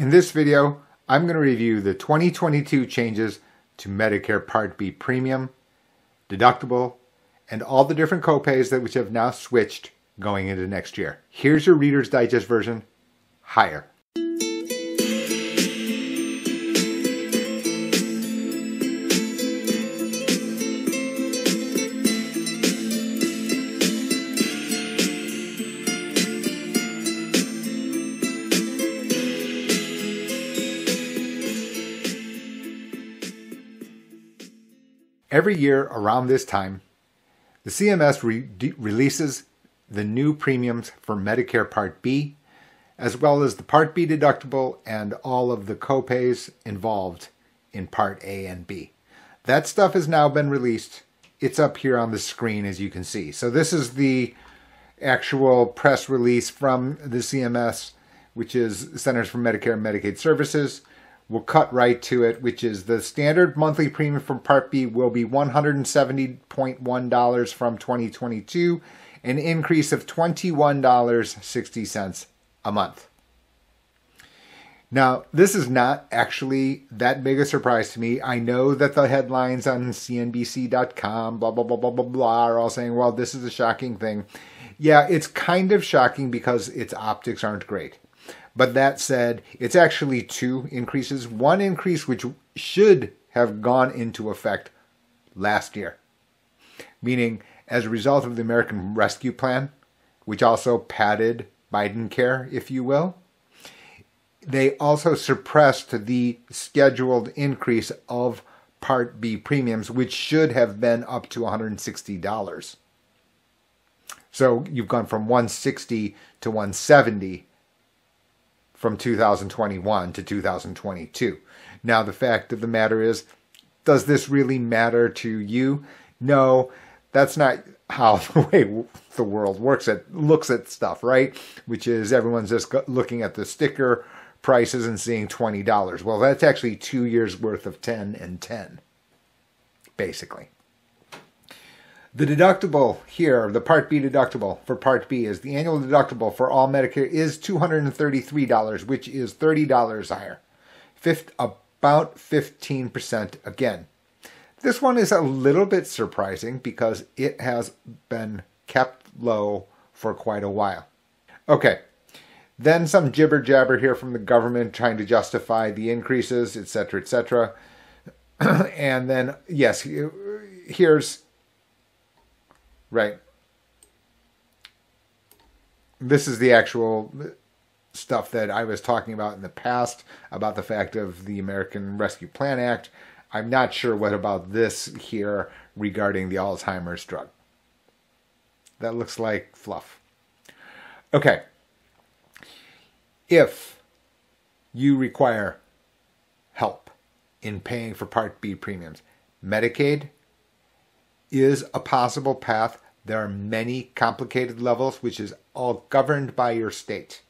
In this video, I'm going to review the 2022 changes to Medicare Part B premium, deductible, and all the different copays which have now switched going into next year. Here's your Reader's Digest version, higher. Every year around this time, the CMS releases the new premiums for Medicare Part B, as well as the Part B deductible and all of the copays involved in Part A and B. That stuff has now been released. It's up here on the screen, as you can see. So this is the actual press release from the CMS, which is Centers for Medicare and Medicaid Services. We'll cut right to it, which is the standard monthly premium from Part B will be $170.1 from 2022, an increase of $21.60 a month. Now, this is not actually that big a surprise to me. I know that the headlines on CNBC.com, blah, blah, blah, blah, blah, blah, are all saying, well, this is a shocking thing. Yeah, it's kind of shocking because its optics aren't great. But that said, it's actually two increases. One increase which should have gone into effect last year, meaning as a result of the American Rescue Plan, which also padded Bidencare, if you will, they also suppressed the scheduled increase of Part B premiums, which should have been up to $160. So you've gone from $160 to $170. From 2021 to 2022. Now, the fact of the matter is, does this really matter to you? No, that's not how the way the world looks at stuff, right? Which is everyone's just looking at the sticker prices and seeing $20. Well, that's actually 2 years worth of 10 and 10, basically. The deductible here, the Part B deductible for Part B is the annual deductible for all Medicare is $233, which is $30 higher, about 15% again. This one is a little bit surprising because it has been kept low for quite a while. Okay, then some jibber jabber here from the government trying to justify the increases, etc., etc. And then, yes, here's... Right. This is the actual stuff that I was talking about in the past, about the fact of the American Rescue Plan Act. I'm not sure what about this here regarding the Alzheimer's drug. That looks like fluff. Okay. If you require help in paying for Part B premiums, Medicaid is a possible path. There are many complicated levels, which is all governed by your state.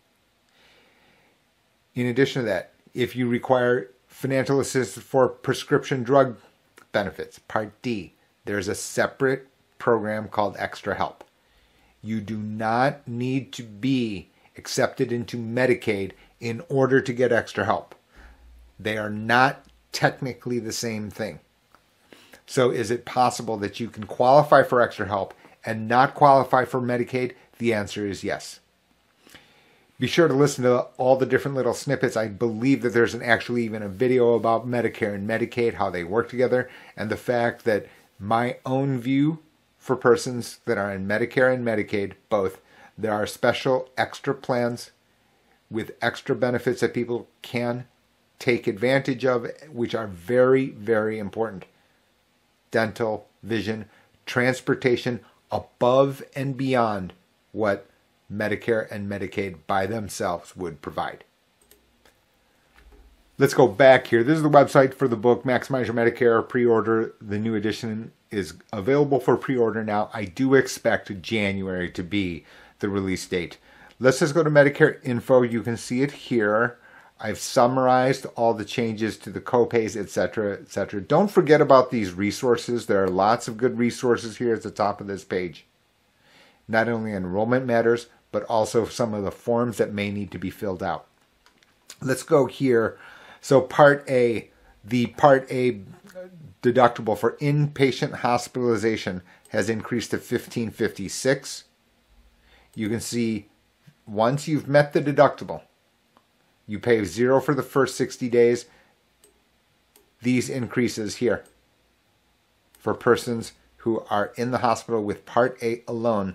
In addition to that, if you require financial assistance for prescription drug benefits, Part D, there's a separate program called Extra Help. You do not need to be accepted into Medicaid in order to get Extra Help. They are not technically the same thing. So is it possible that you can qualify for Extra Help and not qualify for Medicaid? The answer is yes. Be sure to listen to all the different little snippets. I believe that there's actually even a video about Medicare and Medicaid, how they work together, and the fact that my own view for persons that are in Medicare and Medicaid, both, there are special extra plans with extra benefits that people can take advantage of, which are very, very important. Dental, vision, transportation, above and beyond what Medicare and Medicaid by themselves would provide. Let's go back here. This is the website for the book, Maximize Your Medicare, pre-order. The new edition is available for pre-order now. I do expect January to be the release date. Let's just go to Medicare info. You can see it here. I've summarized all the changes to the copays, etc., etc. Don't forget about these resources. There are lots of good resources here at the top of this page. Not only enrollment matters, but also some of the forms that may need to be filled out. Let's go here. So Part A, the Part A deductible for inpatient hospitalization has increased to $1,556. You can see once you've met the deductible, you pay zero for the first 60 days. These increases here for persons who are in the hospital with Part A alone,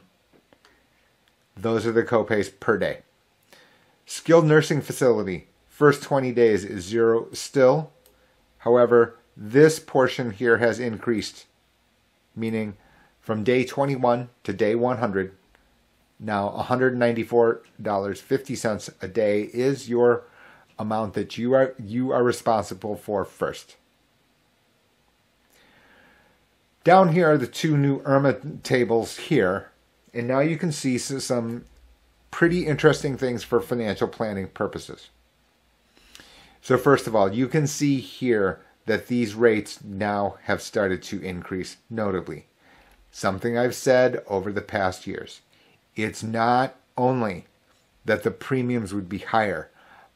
those are the copays per day. Skilled nursing facility, first 20 days is zero still. However, this portion here has increased, meaning from day 21 to day 100, now $194.50 a day is your amount that you are responsible for first. Down here are the two new IRMA tables here, and now you can see some pretty interesting things for financial planning purposes. So first of all, you can see here that these rates now have started to increase notably. Something I've said over the past years. It's not only that the premiums would be higher,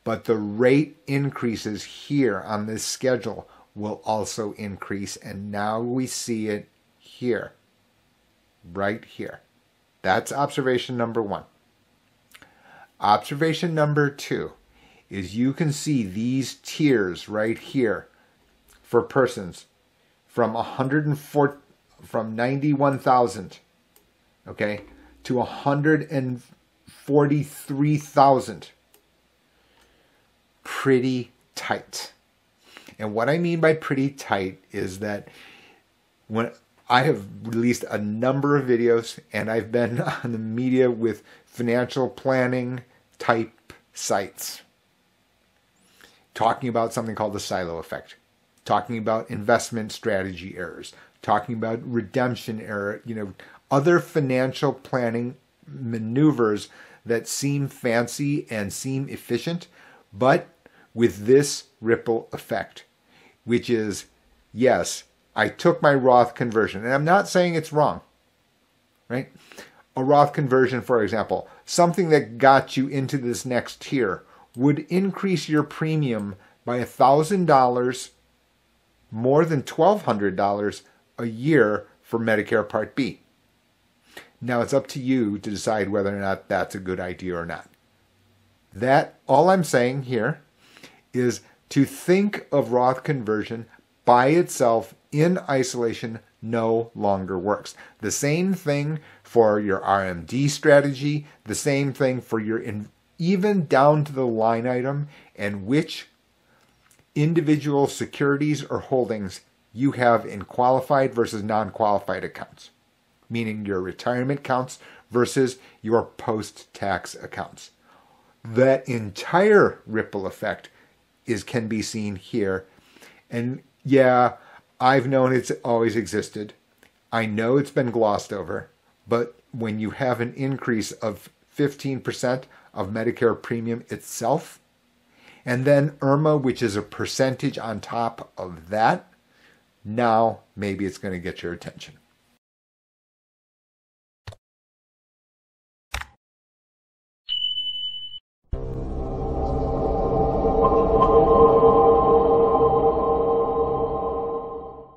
but the rate increases here on this schedule will also increase, and now we see it here, right here. That's observation number one. Observation number two is you can see these tiers right here for persons from $91,000, okay, to $143,000. Pretty tight. And what I mean by pretty tight is that when I have released a number of videos and I've been on the media with financial planning type sites talking about something called the silo effect, talking about investment strategy errors, talking about redemption error, you know, other financial planning maneuvers that seem fancy and seem efficient, but with this ripple effect, which is, yes, I took my Roth conversion, and I'm not saying it's wrong, right? A Roth conversion, for example, something that got you into this next tier would increase your premium by $1,000, more than $1,200 a year for Medicare Part B. Now it's up to you to decide whether or not that's a good idea or not. That, all I'm saying here is to think of Roth conversion by itself in isolation no longer works. The same thing for your RMD strategy, the same thing for your, even down to the line item and which individual securities or holdings you have in qualified versus non-qualified accounts, meaning your retirement accounts versus your post-tax accounts. That entire ripple effect can be seen here. And yeah, I've known it's always existed. I know it's been glossed over, but when you have an increase of 15% of Medicare premium itself, and then IRMA, which is a percentage on top of that, now maybe it's going to get your attention.